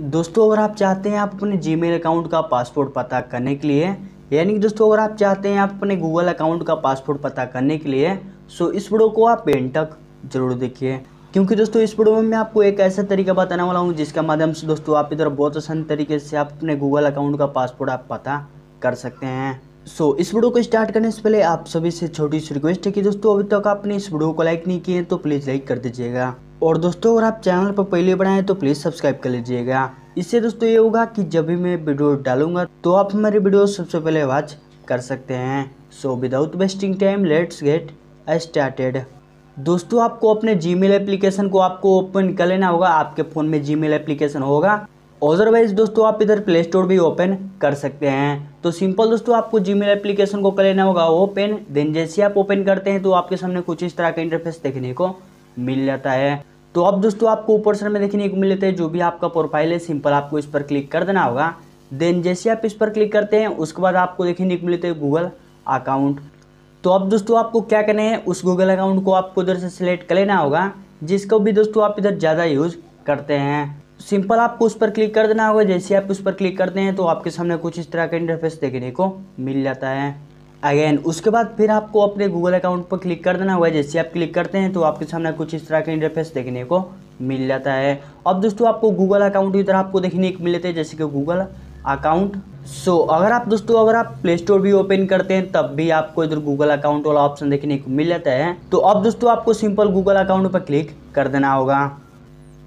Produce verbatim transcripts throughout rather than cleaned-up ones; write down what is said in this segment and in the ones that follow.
दोस्तों अगर आप चाहते हैं आप अपने जीमेल अकाउंट का पासवर्ड पता करने के लिए, यानी कि दोस्तों अगर आप चाहते हैं आप अपने गूगल अकाउंट का पासवर्ड पता करने के लिए, सो इस वीडियो को आप एंड तक जरूर देखिए, क्योंकि दोस्तों इस वीडियो में मैं आपको एक ऐसा तरीका बताने वाला हूँ जिसका माध्यम से दोस्तों आप इधर बहुत आसान तरीके से आप अपने गूगल अकाउंट का पासवर्ड आप पता कर सकते हैं। सो so, इस वीडियो को स्टार्ट करने से पहले आप सभी से छोटी सी रिक्वेस्ट है कि दोस्तों अभी तक आपने इस वीडियो को लाइक नहीं किए तो प्लीज़ लाइक कर दीजिएगा, और दोस्तों अगर आप चैनल पर पहले बनाएं तो प्लीज़ सब्सक्राइब कर लीजिएगा। इससे दोस्तों ये होगा कि जब भी मैं वीडियो डालूंगा तो आप हमारी वीडियो सबसे पहले वॉच कर सकते हैं। So without wasting time let's get started. दोस्तों आपको अपने जीमेल एप्लीकेशन को आपको ओपन कर लेना होगा, आपके फ़ोन में जीमेल एप्लीकेशन होगा, अदरवाइज दोस्तों आप इधर प्ले स्टोर भी ओपन कर सकते हैं। तो सिंपल दोस्तों आपको जीमेल एप्लीकेशन को कर लेना होगा ओपन, देन जैसे आप ओपन करते हैं तो आपके सामने कुछ इस तरह का इंटरफेस देखने को मिल जाता है। तो अब आप दोस्तों आपको ऊपर से में देखने को मिल जाता है जो भी आपका प्रोफाइल है, सिंपल आपको इस पर क्लिक कर देना होगा। देन जैसे आप इस पर क्लिक करते हैं उसके बाद आपको देखने को मिलता है गूगल अकाउंट। तो अब आप दोस्तों आपको क्या करना है, उस गूगल अकाउंट को आपको उधर से सिलेक्ट कर लेना होगा जिसको भी दोस्तों आप इधर ज़्यादा यूज़ करते हैं। सिंपल आपको उस पर क्लिक कर देना होगा, जैसे आप उस पर क्लिक करते हैं तो आपके सामने कुछ इस तरह का इंटरफेस देखने को मिल जाता है। अगेन उसके बाद फिर आपको अपने गूगल अकाउंट पर क्लिक कर देना होगा, जैसे आप क्लिक करते हैं तो आपके सामने कुछ इस तरह का इंटरफेस देखने को मिल जाता है। अब दोस्तों आपको गूगल अकाउंट की तरह आपको देखने को मिलते हैं जैसे कि गूगल अकाउंट। सो अगर आप दोस्तों अगर आप प्ले स्टोर भी ओपन करते हैं तब भी आपको इधर गूगल अकाउंट वाला ऑप्शन देखने को मिल जाता है। तो अब दोस्तों आपको सिंपल गूगल अकाउंट पर क्लिक कर देना होगा।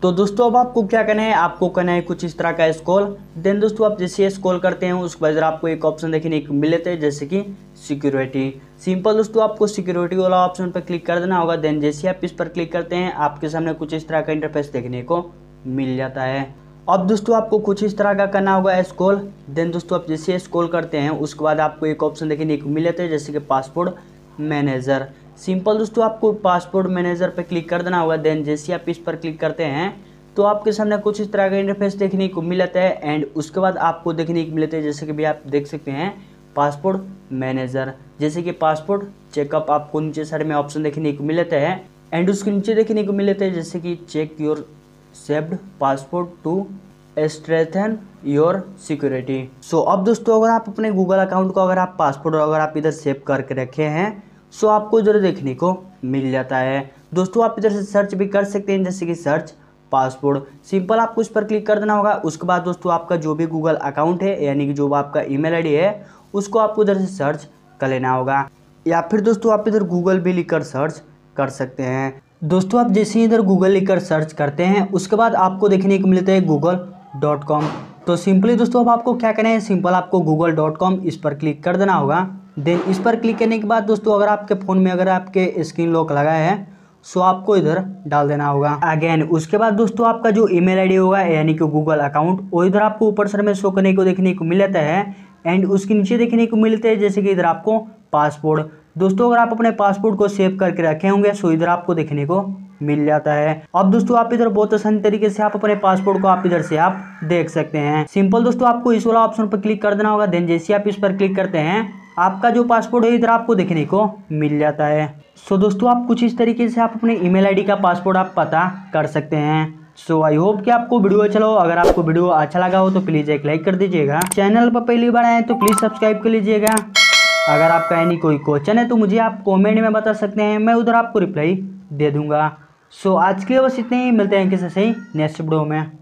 तो दोस्तों अब आपको क्या करना है, आपको करना है कुछ इस तरह का स्क्रॉल। देन दोस्तों आप जैसे स्क्रॉल करते हैं उसके बाद आपको एक ऑप्शन देखने को मिल जाता है जैसे कि सिक्योरिटी। सिंपल दोस्तों आपको सिक्योरिटी वाला ऑप्शन पर क्लिक कर देना होगा। देन जैसे आप इस पर क्लिक करते हैं आपके सामने कुछ इस तरह का इंटरफेस देखने को मिल जाता है। अब दोस्तों आपको कुछ इस तरह का करना होगा स्क्रॉल। देन दोस्तों आप जैसे स्क्रॉल करते हैं उसके बाद आपको एक ऑप्शन देखने को मिल जाता है जैसे कि पासवर्ड मैनेजर। सिंपल दोस्तों आपको पासपोर्ट मैनेजर पर क्लिक कर देना होगा। देन जैसे आप इस पर क्लिक करते हैं तो आपके सामने कुछ इस तरह का इंटरफेस देखने को मिल जाता है, एंड उसके बाद आपको देखने को मिलते हैं जैसे कि भी आप देख सकते हैं पासपोर्ट मैनेजर, जैसे कि पासपोर्ट चेकअप आपको नीचे साइड में ऑप्शन देखने को मिल जाता है, एंड उसके नीचे देखने को मिल जाता है जैसे कि check your saved passport to strengthen your security. So अब दोस्तों अगर आप अपने गूगल अकाउंट को अगर आप पासपोर्ट अगर आप इधर सेव करके रखे हैं सो so, आपको इधर देखने को मिल जाता है। दोस्तों आप इधर से सर्च भी कर सकते हैं जैसे कि सर्च पासवर्ड। सिंपल आपको इस पर क्लिक कर देना होगा। उसके बाद दोस्तों आपका जो भी गूगल अकाउंट है यानी कि जो आपका ईमेल आईडी है उसको आपको इधर से सर्च कर लेना होगा, या फिर दोस्तों आप इधर गूगल भी लिखकर सर्च कर सकते हैं। दोस्तों आप जैसे ही इधर गूगल लिखकर सर्च करते हैं उसके बाद आपको देखने को मिलता है गूगल डॉट कॉम। तो सिंपली दोस्तों अब आपको क्या करना है, सिंपल आपको गूगल डॉट कॉम इस पर क्लिक कर देना होगा। देन इस पर क्लिक करने के बाद दोस्तों अगर आपके फ़ोन में अगर आपके स्क्रीन लॉक लगा है सो आपको इधर डाल देना होगा। अगेन उसके बाद दोस्तों आपका जो ईमेल आईडी होगा यानी कि गूगल अकाउंट वो इधर आपको ऊपर सर में शो करने को देखने को मिल जाता है, एंड उसके नीचे देखने को मिलते हैं जैसे कि इधर आपको पासपोर्ट। दोस्तों अगर आप अपने पासपोर्ट को सेव करके रखे होंगे सो इधर आपको देखने को मिल जाता है। अब दोस्तों आप इधर बहुत आसान तरीके से आप अपने पासपोर्ट को आप इधर से आप देख सकते हैं। सिंपल दोस्तों आपको इस वाला ऑप्शन पर क्लिक कर देना होगा। देन जैसे आप इस पर क्लिक करते हैं आपका जो पासपोर्ट है इधर आपको देखने को मिल जाता है। सो so, दोस्तों आप कुछ इस तरीके से आप अपने ईमेल आईडी का पासपोर्ट आप पता कर सकते हैं। सो आई होप कि आपको वीडियो अच्छा लगा। अगर आपको वीडियो अच्छा लगा हो तो प्लीज़ एक लाइक कर दीजिएगा। चैनल पर पहली बार आए तो प्लीज़ सब्सक्राइब कर लीजिएगा। अगर आपका यानी कोई क्वेश्चन है तो मुझे आप कॉमेंट में बता सकते हैं, मैं उधर आपको रिप्लाई दे दूँगा। सो so, आज के लिए बस इतने ही, मिलते हैं किसी से नेक्स्ट वीडियो में।